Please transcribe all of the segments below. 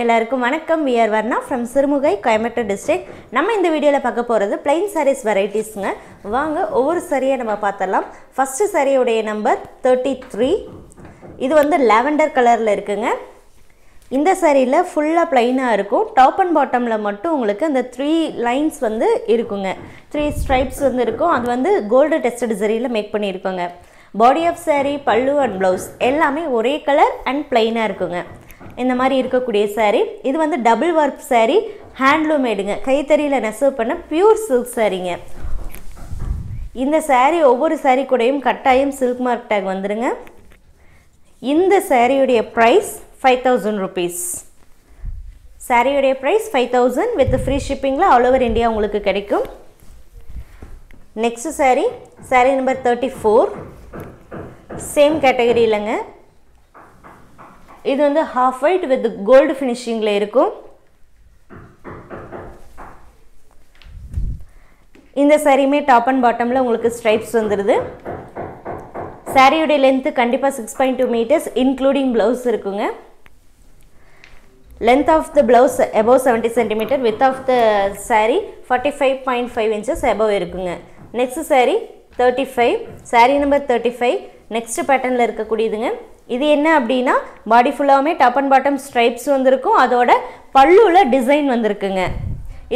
எல்லாருக்கும் வணக்கம். we are Varna from Sirumugai, Coimbatore District. நம்ம இந்த வீடியோல பார்க்க போறது plain sarees varietiesங்க. வாங்க ஒவ்வொரு saree நம்ம பார்த்தலாம். First saree உடைய நம்பர் 33. இது வந்து lavender கலர்ல இருக்குங்க. இந்த saree-ல ஃபுல்லா plain-ஆ இருக்கும். டாப் அண்ட் பாட்டம்ல மட்டும் உங்களுக்கு அந்த 3 lines வந்து இருக்குங்க. 3 stripes வந்து இருக்கும். அது வந்து gold tested saree-ல மேக் பண்ணிருப்பாங்க. Body of saree, pallu and blouse எல்லாமே ஒரே கலர் and plain-ஆ இருக்குங்க. இந்த மாதிரி இருக்கக்கூடிய saree இது வந்து double warp saree handloom மேடுங்க கைத்தறியில நெசவு பண்ண pure silk sareeங்க இந்த saree ஒவ்வொரு saree கூடயும் கட்டாயம் silk mark tag வந்துருங்க இந்த saree உடைய price 5000 rupees saree உடைய price 5000 with free shippingல all over India உங்களுக்கு கிடைக்கும் next saree saree number 34 same category Lanka This is half white with gold finishing. In the saree, top and bottom stripes. Saree length is 6.2 meters, including blouse. Length of the blouse above 70 cm, width of the saree 45.5 inches above. Next saree 35, saree number 35. Next pattern la irukku இது என்ன அப்படினா பாடி ஃபுல்லாமே top and bottom stripes வந்திருக்கும் அதோட பல்லுல design வந்திருக்குங்க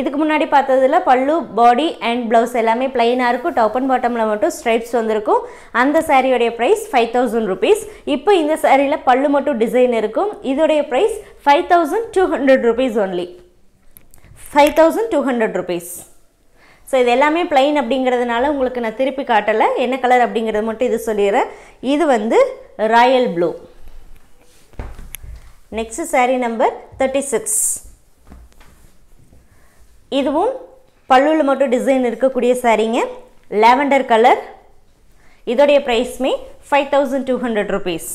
இதுக்கு முன்னாடி பார்த்ததுல பல்லு பாடி அண்ட் ப்лауஸ் எல்லாமே ப்ளைனா இருக்கும் டாப் அண்ட் பாட்டம்ல மட்டும் ஸ்ட்ரைப்ஸ் வந்திருக்கும் அந்த சாரியோட பிரைஸ் 5000 rupees இப்போ இந்த சாரியில பல்லு மட்டும் டிசைன் இருக்கும் இதோட price 5200 rupees only 5200 rupees So, இது எல்லாமே plain அப்படிங்கிறதுனால உங்களுக்கு நான் திருப்பி காட்டல என்ன கலர் அப்படிங்கறது மட்டும் இது சொல்லிறேன் இது வந்து royal blue next saree number 36 இதுவும் பல்லுல மட்டும் டிசைன் இருக்கக்கூடிய சாரிங்க lavender color இதோட price me 5200 rupees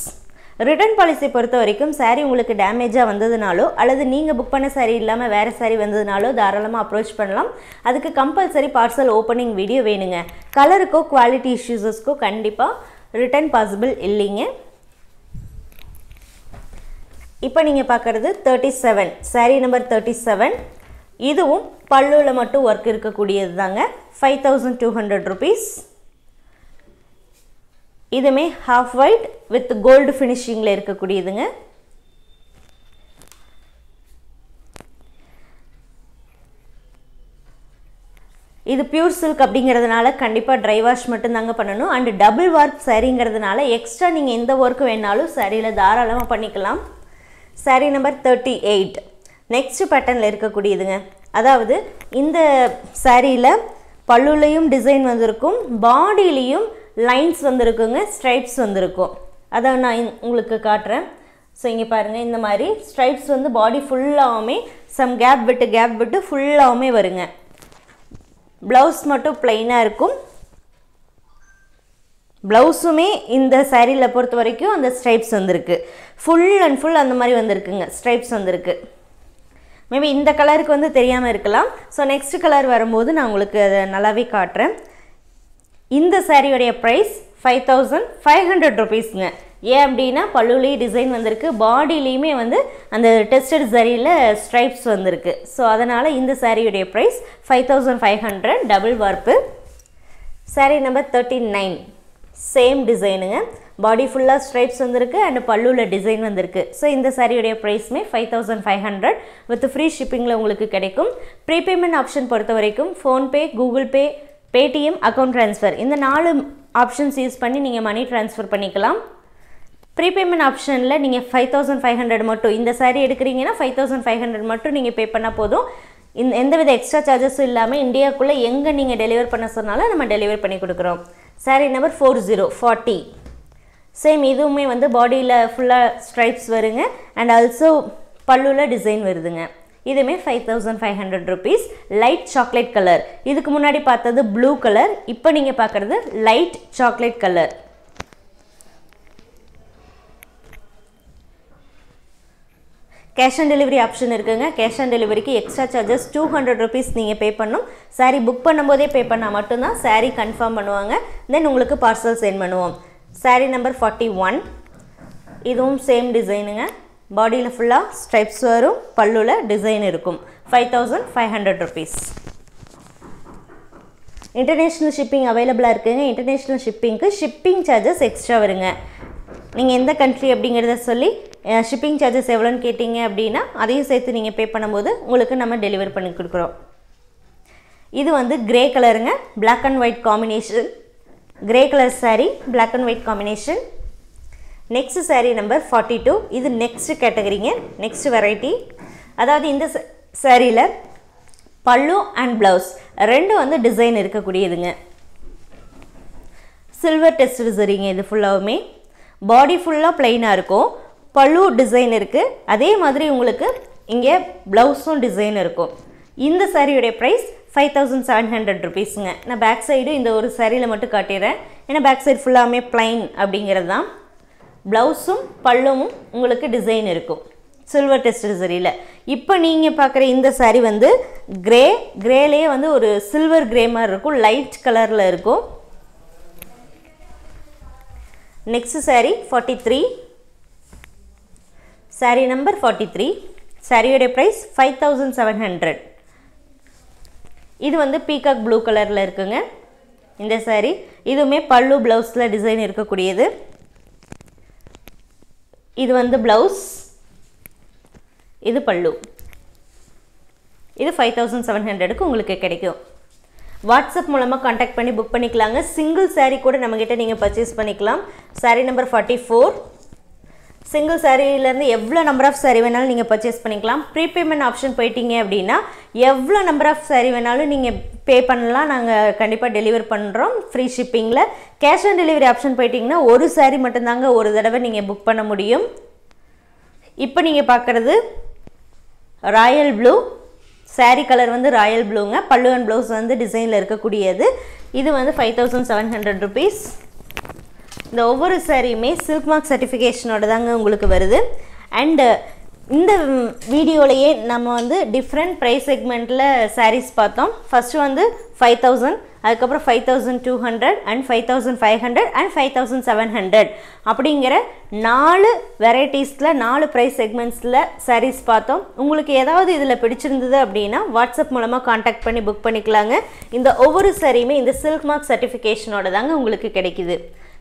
Return policy பொறுத்த வரைக்கும் saree உங்களுக்கு டேமேஜா வந்ததனாலோ அல்லது நீங்க புக் பண்ண saree இல்லாம வேற saree வந்ததனாலோ தாராளமா அப்ரோச் பண்ணலாம் அதுக்கு கம்பல்சரி பார்சல் ஓபனிங் வீடியோ வேணுங்க கலருக்கோ குவாலிட்டி இஷ்யூஸ்க்கோ கண்டிப்பா ரிட்டர்ன் பாசிபிள் இல்லைங்க இப்போ நீங்க பார்க்கிறது 37 saree நம்பர் 37 இதுவும் பல்லுல மட்டும் வர்க் இருக்க கூடியதுதாங்க 5200 rupees இதுமே half white with gold finishing ல இருக்க கூடியதுங்க இது pure silk அப்படிங்கிறதுனால கண்டிப்பா dry wash மட்டும் தாங்க பண்ணனும் and double warp sareeங்கிறதுனால எக்ஸ்ட்ரா நீங்க இந்த work வேணாலும் saree-ல தாராளமா பண்ணிக்கலாம் saree number 38 next pattern ல இருக்க கூடியதுங்க அதாவது இந்த saree-ல பல்லுலயும் டிசைன் வந்திருக்கும் பாடியிலயும் Lines வந்திருக்குங்க stripes வந்திருக்கும் அத நான் உங்களுக்கு காட்றேன் சோ இங்க பாருங்க இந்த மாதிரி stripes வந்து body full-ஆமே some gap விட்டு full-ஆமே வருங்க blouse மட்டும் plain-ஆ இருக்கும் blouse-உமே இந்த saree-ல பொறுத்த வரைக்கும் அந்த stripes வந்திருக்கு full and full அந்த மாதிரி வந்திருக்குங்க stripes வந்திருக்கு maybe இந்த கலருக்கு வந்து தெரியாம இருக்கலாம் சோ நெக்ஸ்ட் கலர் வரும்போது நான் உங்களுக்கு நல்லாவே காட்றேன் இந்த saree உடைய price 5500 rupeesங்க ஏன் அப்படினா பல்லுல டிசைன் வந்திருக்கு பாடியிலயுமே வந்து அந்த டெஸ்டட் saree-ல stripes வந்திருக்கு சோ அதனால இந்த saree உடைய price 5500 double warp saree number 39 same designங்க பாடி ஃபுல்லா stripes வந்திருக்கு and பல்லுல டிசைன் வந்திருக்கு சோ இந்த saree உடைய price-மே 5500 with free shipping-ல உங்களுக்கு கிடைக்கும் prepayment option பொறுத்தவரைக்கும் phone pay google pay Paytm account transfer இந்த நாலு options யூஸ் பண்ணி நீங்க money transfer பண்ணிக்கலாம் prepayment optionல நீங்க 5500 மட்டும் இந்த saree எடுக்கறீங்கனா 5500 மட்டும் நீங்க பே பண்ணா போதும் எந்தவித எக்ஸ்ட்ரா சார்जेस இல்லாம இந்தியாக்குள்ள எங்க நீங்க டெலிவர் பண்ண சொன்னாலும் நம்ம டெலிவர் பண்ணி கொடுக்கிறோம் saree number 40 சேம் இதுமே வந்து பாடியில ஃபுல்லா ஸ்ட்ரைப்ஸ் வருங்க and also பல்லுல டிசைன் வருதுங்க இதுமே 5500 rupees light chocolate color இதுக்கு முன்னாடி பார்த்தது blue color இப்போ நீங்க பார்க்கிறது light chocolate color cash on delivery option இருக்குங்க cash on delivery க்கு extra charges 200 rupees நீங்க பே பண்ணனும் saree book பண்ணும்போதே பே பண்ணா மட்டும் தான் saree confirm பண்ணுவாங்க then உங்களுக்கு parcel send பண்ணுவோம் saree number 41 இதுவும் same designங்க body la full stripes varum, pallu la design irukum. 5500 rupees. International shipping available irukkenga. International shipping ku shipping charges extra varunga. Neenga endha country abingiradha solli shipping charges evlo nu ketinga appadina adhiyum seithu neenga pay pannumbodhu ungalku nama deliver panni kudukurom. This is grey color, black and white combination. Grey color saree, black and white combination. Next saree number 42. This is next category, next variety. That is in this saree, pallu and blouse. Rendu on the design. Silver tested saree, this full of me. Body full of plain. Pallu design. That is the blouse design. This saree price 5700 rupees. Na back side inda oru saree la mattu kaatiren. Ena back side full ame plain abingiradha. Blouse um pallum ungalku design irukum. Silver tested saree la. Ipo neenga paakra inda saree vandu grey, grey la vandu oru silver grey maar irukum, light color la irukum. Next saree 43. Saree number 43. Saree oda price 5700. This is the peacock blue color. This saree is pallu blouse design. This is the blouse. This is pallu. This is 5700. WhatsApp contact book single saree purchase saree number 44. Single saree la irundhu number of saree venalum neenga purchase pannikalam. Prepayment option poitinga appadina evlo number of saree venalum neenga pay pannalam, naanga kandipa deliver pandrom free shipping la. Cash on delivery option poitingna oru saree mattum daanga oru thadava neenga book panna mudiyum. Ipo neenga paakradhu royal blue saree color vandu royal blue nga pallu and blouse vandu design la irukudiyadhu. Idu vandu 5700 rupees. The overall saree is Silk Mark certification. And in the video, we have different price segment sarees. First one is 5000, 5200, and 5500, and 5700. Appadingira 4 varieties, 4 price segments sarees paathom. Ungalku edavadhu idhula pidichirundhathu appadina WhatsApp moolama contact panni book pannikalaanga. Indha ovvoru saree me indha Silk Mark certification oda danga ungalku kedaikudhu.